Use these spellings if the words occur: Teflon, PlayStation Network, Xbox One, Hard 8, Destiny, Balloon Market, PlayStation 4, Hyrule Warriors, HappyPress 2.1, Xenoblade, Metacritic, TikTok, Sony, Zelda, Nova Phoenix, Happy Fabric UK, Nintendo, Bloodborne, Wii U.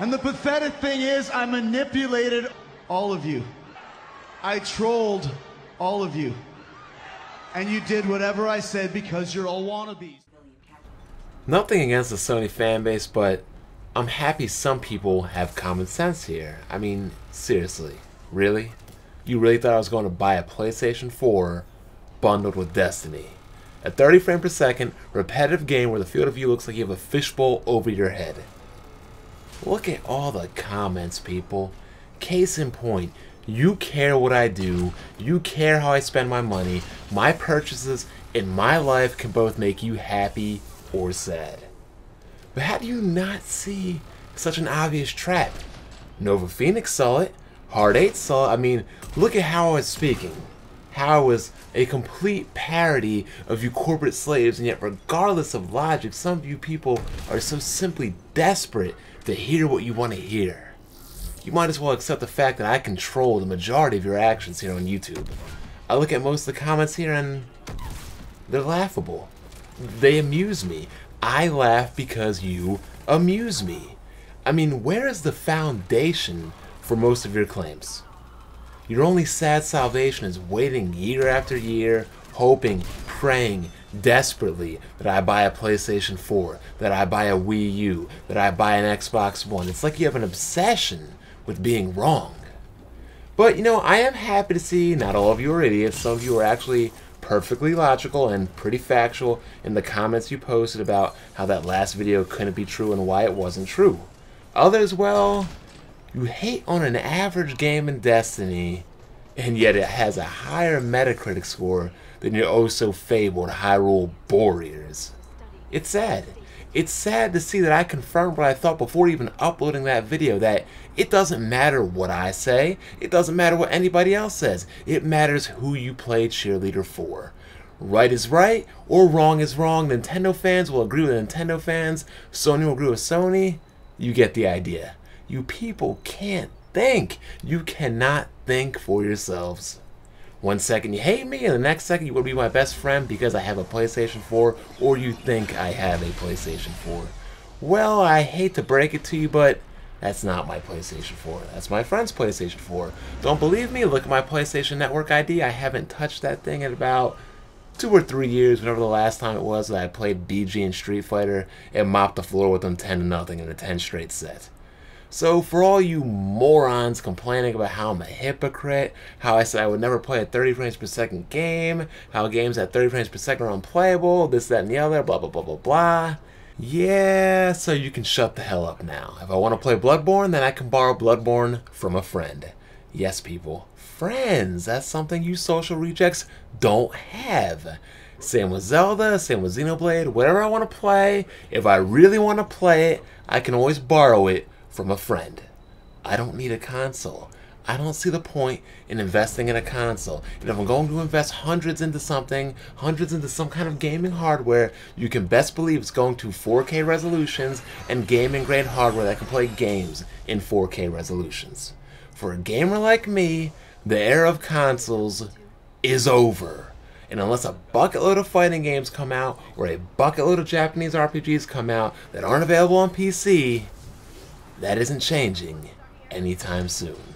And the pathetic thing is, I manipulated all of you. I trolled all of you. And you did whatever I said because you're all wannabes. Nothing against the Sony fanbase, but I'm happy some people have common sense here. I mean, seriously, really? You really thought I was going to buy a PlayStation 4 bundled with Destiny? A 30 frame per second, repetitive game where the field of view looks like you have a fishbowl over your head. Look at all the comments, people. Case in point, you care what I do, you care how I spend my money, my purchases and my life can both make you happy or sad. But how do you not see such an obvious trap? Nova Phoenix saw it, Hard 8 saw it. I mean, look at how I was speaking. How I was a complete parody of you corporate slaves, and yet regardless of logic, some of you people are so simply desperate to hear what you want to hear. You might as well accept the fact that I control the majority of your actions here on YouTube. I look at most of the comments here and they're laughable. They amuse me. I laugh because you amuse me. I mean, where is the foundation for most of your claims? Your only sad salvation is waiting year after year, hoping, praying, desperately that I buy a PlayStation 4, that I buy a Wii U, that I buy an Xbox One. It's like you have an obsession with being wrong. But, you know, I am happy to see not all of you are idiots. Some of you are actually perfectly logical and pretty factual in the comments you posted about how that last video couldn't be true and why it wasn't true. Others, well, you hate on an average game in Destiny, and yet it has a higher Metacritic score than your oh-so-fabled Hyrule Warriors. It's sad. It's sad to see that I confirmed what I thought before even uploading that video, that it doesn't matter what I say, it doesn't matter what anybody else says, it matters who you play cheerleader for. Right is right, or wrong is wrong. Nintendo fans will agree with Nintendo fans, Sony will agree with Sony. You get the idea. You people can't think. You cannot think for yourselves. One second you hate me, and the next second you will be my best friend because I have a PlayStation 4, or you think I have a PlayStation 4. Well, I hate to break it to you, but that's not my PlayStation 4. That's my friend's PlayStation 4. Don't believe me? Look at my PlayStation Network ID. I haven't touched that thing in about 2 or 3 years, whenever the last time it was that I played BG and Street Fighter and mopped the floor with them 10-0 in a 10 straight set. So for all you morons complaining about how I'm a hypocrite, how I said I would never play a 30 frames per second game, how games at 30 frames per second are unplayable, this, that, and the other, blah, blah, blah, blah, blah. Yeah, so you can shut the hell up now. If I want to play Bloodborne, then I can borrow Bloodborne from a friend. Yes, people. Friends, that's something you social rejects don't have. Same with Zelda, same with Xenoblade, whatever I want to play, if I really want to play it, I can always borrow it from a friend. I don't need a console. I don't see the point in investing in a console. And if I'm going to invest hundreds into something, hundreds into some kind of gaming hardware, you can best believe it's going to 4K resolutions and gaming grade hardware that can play games in 4K resolutions. For a gamer like me, the era of consoles is over. And unless a bucketload of fighting games come out or a bucketload of Japanese RPGs come out that aren't available on PC, that isn't changing anytime soon.